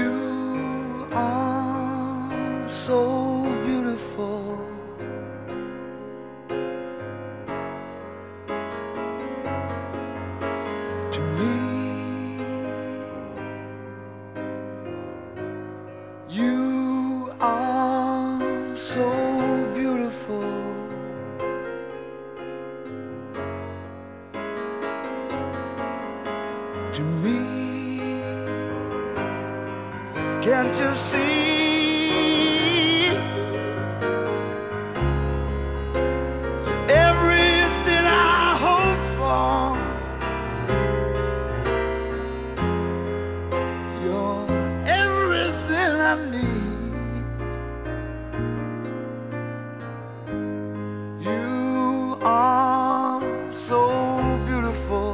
You are so beautiful. You are so beautiful. To me, can't you see? Everything I hope for, you're everything I need. You are so beautiful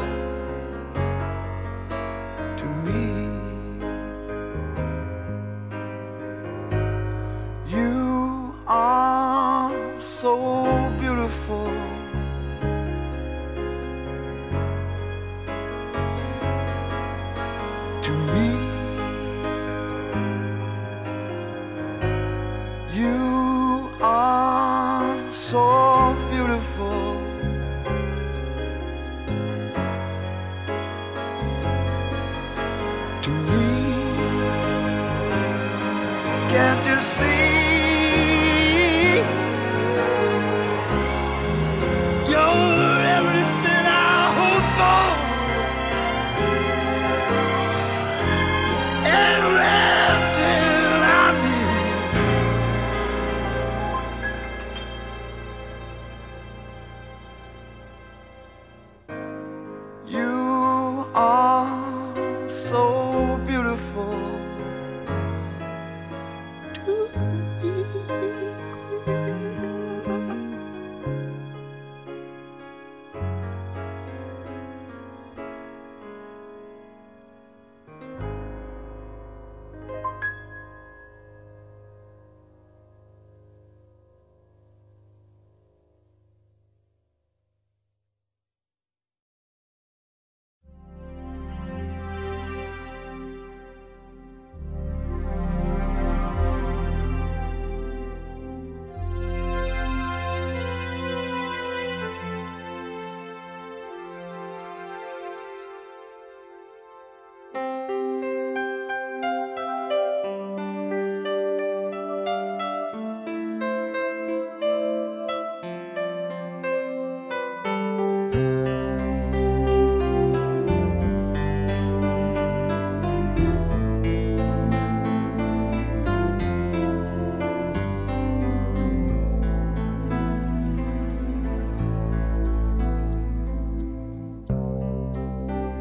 to me. You are so beautiful. You are so beautiful to me. Can't you see? You're everything I hope for, everything I need. You are so beautiful to me.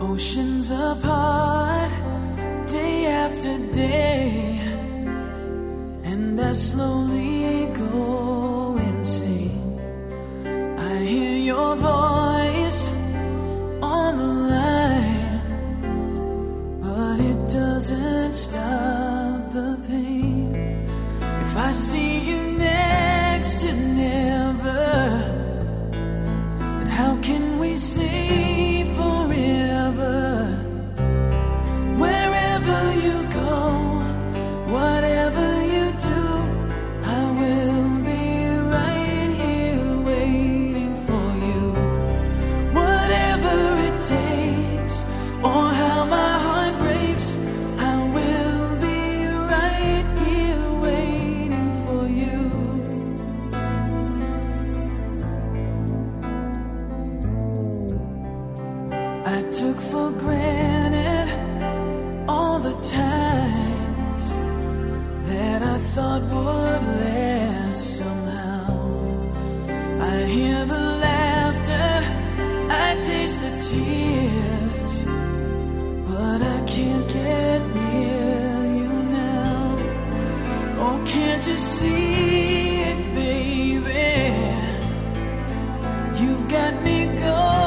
Oceans apart, day after day, and I slowly go insane. I hear your voice on the line, but it doesn't stop the pain. If I see you next to never, then how can we say I took for granted all the times that I thought would last somehow. I hear the laughter, I taste the tears, but I can't get near you now. Oh, can't you see it, baby? You've got me going. Right.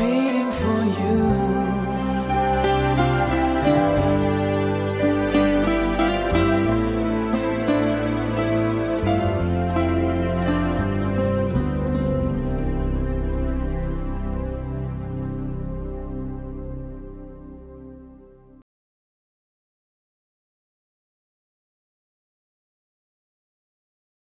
waiting for you.